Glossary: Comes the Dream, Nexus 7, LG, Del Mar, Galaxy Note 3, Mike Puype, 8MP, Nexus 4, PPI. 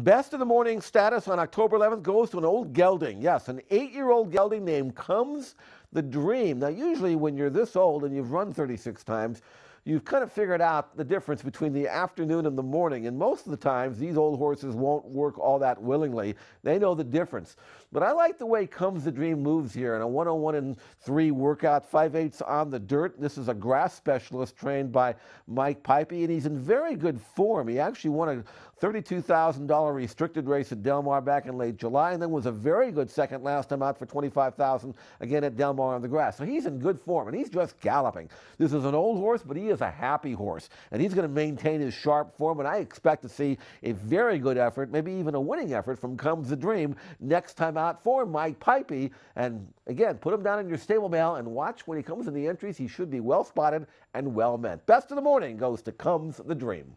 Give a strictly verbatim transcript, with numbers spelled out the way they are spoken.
Best of the morning status on October eleventh goes to an old gelding. Yes, an eight-year-old gelding named Comes the Dream. Now, usually when you're this old and you've run thirty-six times, you've kind of figured out the difference between the afternoon and the morning. And most of the times, these old horses won't work all that willingly. They know the difference. But I like the way Comes the Dream moves here in a one oh one and three workout, five eighths on the dirt. This is a grass specialist trained by Mike Puype, and he's in very good form. He actually won a thirty-two thousand dollar restricted race at Del Mar back in late July, and then was a very good second last time out for twenty-five thousand dollars again at Del Mar on the grass. So he's in good form, and he's just galloping. This is an old horse, but he is a happy horse, and he's going to maintain his sharp form, and I expect to see a very good effort, maybe even a winning effort from Comes the Dream next time out for Mike Puype. And again, put him down in your stable mail and watch when he comes in the entries. He should be well spotted and well meant. Best of the morning goes to Comes the Dream.